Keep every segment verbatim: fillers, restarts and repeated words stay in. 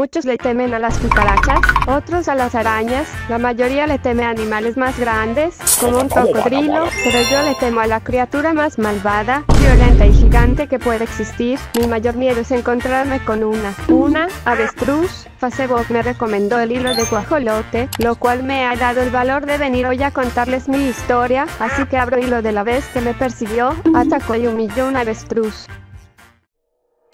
Muchos le temen a las cucarachas, otros a las arañas, la mayoría le teme a animales más grandes, como un cocodrilo, pero yo le temo a la criatura más malvada, violenta y gigante que puede existir. Mi mayor miedo es encontrarme con una. Una avestruz. Facebook me recomendó el hilo de guajolote, lo cual me ha dado el valor de venir hoy a contarles mi historia, así que abro hilo de la vez que me persiguió, atacó y humilló una avestruz.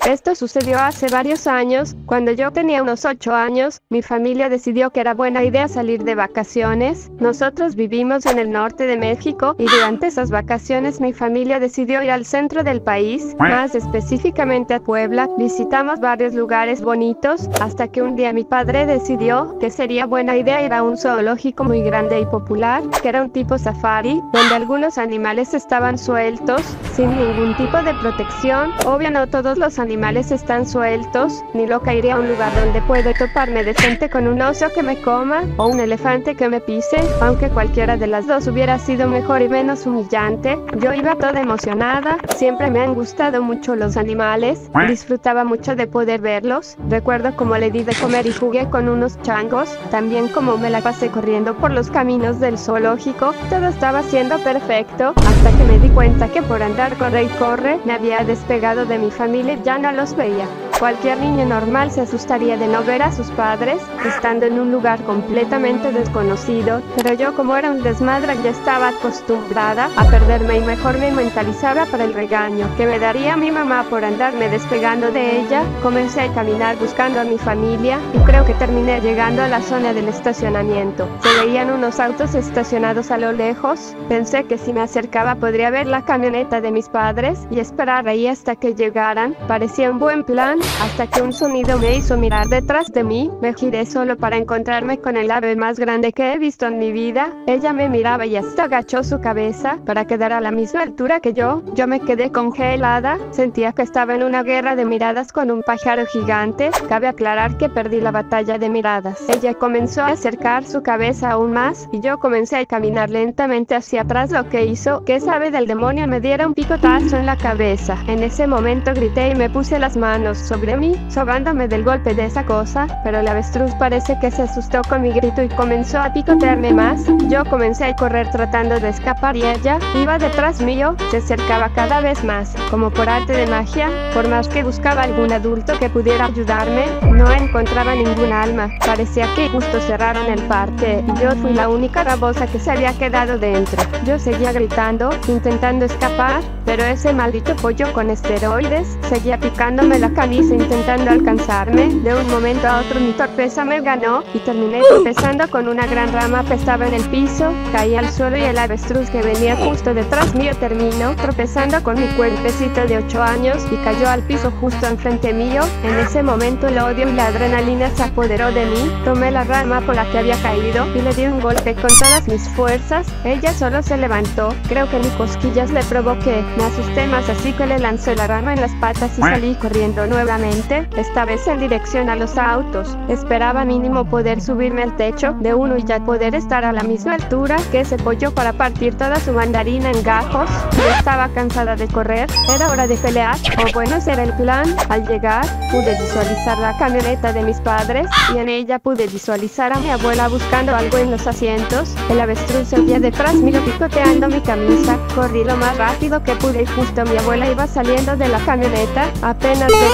Esto sucedió hace varios años, cuando yo tenía unos ocho años, mi familia decidió que era buena idea salir de vacaciones. Nosotros vivimos en el norte de México, y durante esas vacaciones mi familia decidió ir al centro del país, más específicamente a Puebla. Visitamos varios lugares bonitos, hasta que un día mi padre decidió que sería buena idea ir a un zoológico muy grande y popular, que era un tipo safari, donde algunos animales estaban sueltos, sin ningún tipo de protección. Obvio no todos los animales animales están sueltos, ni loca iré a un lugar donde puedo toparme de frente con un oso que me coma, o un elefante que me pise, aunque cualquiera de las dos hubiera sido mejor y menos humillante. Yo iba toda emocionada, siempre me han gustado mucho los animales, disfrutaba mucho de poder verlos, recuerdo cómo le di de comer y jugué con unos changos, también como me la pasé corriendo por los caminos del zoológico, todo estaba siendo perfecto, hasta que me di cuenta que por andar corre y corre, me había despegado de mi familia y ya no los veía. Cualquier niño normal se asustaría de no ver a sus padres, estando en un lugar completamente desconocido, pero yo como era un desmadre ya estaba acostumbrada a perderme y mejor me mentalizaba para el regaño que me daría mi mamá por andarme despegando de ella. Comencé a caminar buscando a mi familia, y creo que terminé llegando a la zona del estacionamiento. Se veían unos autos estacionados a lo lejos, pensé que si me acercaba podría ver la camioneta de mis padres, y esperar ahí hasta que llegaran, parecía un buen plan. Hasta que un sonido me hizo mirar detrás de mí, me giré solo para encontrarme con el ave más grande que he visto en mi vida. Ella me miraba y hasta agachó su cabeza para quedar a la misma altura que yo. Yo me quedé congelada, sentía que estaba en una guerra de miradas con un pájaro gigante. Cabe aclarar que perdí la batalla de miradas. Ella comenzó a acercar su cabeza aún más, y yo comencé a caminar lentamente hacia atrás, lo que hizo que esa ave del demonio me diera un picotazo en la cabeza. En ese momento grité y me puse las manos sobre mí, sobándome del golpe de esa cosa, pero la avestruz parece que se asustó con mi grito y comenzó a picotearme más. Yo comencé a correr tratando de escapar y ella iba detrás mío, se acercaba cada vez más, como por arte de magia. Por más que buscaba algún adulto que pudiera ayudarme, no encontraba ningún alma, parecía que justo cerraron el parque, y yo fui la única rabosa que se había quedado dentro. Yo seguía gritando, intentando escapar, pero ese maldito pollo con esteroides seguía picándome la camisa intentando alcanzarme. De un momento a otro mi torpeza me ganó, y terminé tropezando con una gran rama que estaba en el piso. Caí al suelo y el avestruz que venía justo detrás mío terminó tropezando con mi cuerpecito de ocho años y cayó al piso justo enfrente mío. En ese momento el odio y la adrenalina se apoderó de mí, tomé la rama por la que había caído y le di un golpe con todas mis fuerzas. Ella solo se levantó, creo que ni cosquillas le provoqué, me asusté más así que le lancé la rama en las patas y salí corriendo nuevamente, esta vez en dirección a los autos. Esperaba mínimo poder subirme al techo de uno y ya poder estar a la misma altura que ese pollo para partir toda su mandarina en gajos. Yo estaba cansada de correr, era hora de pelear, o bueno, ese era el plan. Al llegar, pude visualizar la camioneta de mis padres, y en ella pude visualizar a mi abuela buscando algo en los asientos. El avestruz seguía detrás mío picoteando mi camisa, corrí lo más rápido que pude y justo mi abuela iba saliendo de la camioneta. Apenas de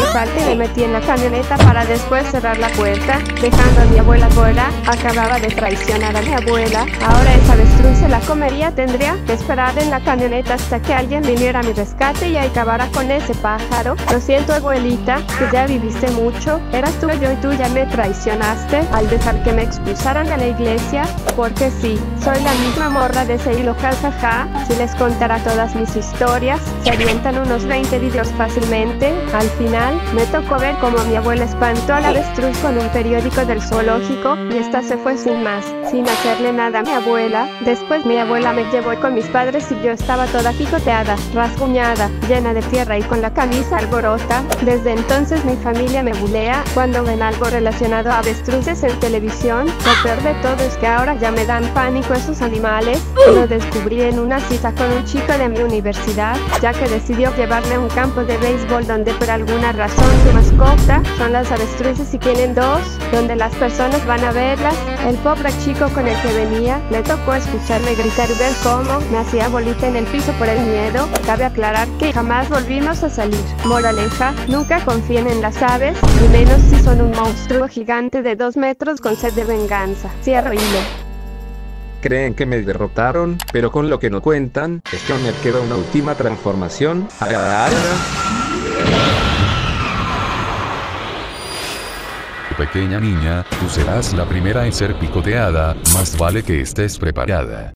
me metí en la camioneta para después cerrar la puerta, dejando a mi abuela fuera. Acababa de traicionar a mi abuela, ahora esa avestruz se la comería. Tendría que esperar en la camioneta hasta que alguien viniera a mi rescate y acabara con ese pájaro. Lo siento, abuelita, que ya viviste mucho, eras tú yo y tú ya me traicionaste al dejar que me expulsaran a la iglesia, porque sí, soy la misma morra de ese hilo, jajaja. Si les contara todas mis historias, se avientan unos veinte vídeos fácilmente. Al final, me tocó ver cómo mi abuela espantó a la avestruz con un periódico del zoológico, y esta se fue sin más, sin hacerle nada a mi abuela. Después mi abuela me llevó con mis padres y yo estaba toda picoteada, rasguñada, llena de tierra y con la camisa alborota. Desde entonces mi familia me bulea cuando ven algo relacionado a avestruces en televisión. Lo peor de todo es que ahora ya me dan pánico esos animales. Lo descubrí en una cita con un chico de mi universidad, ya que decidió llevarme a un campo de béisbol donde por alguna razón Su mascota son las avestruces y tienen dos, donde las personas van a verlas. El pobre chico con el que venía le tocó escucharme gritar y ver cómo me hacía bolita en el piso por el miedo. Cabe aclarar que jamás volvimos a salir. Moraleja, nunca confíen en las aves, y menos si son un monstruo gigante de dos metros con sed de venganza. Cierro hilo. Creen que me derrotaron, pero con lo que no cuentan es que aún me queda una última transformación. Pequeña niña, tú serás la primera en ser picoteada, más vale que estés preparada.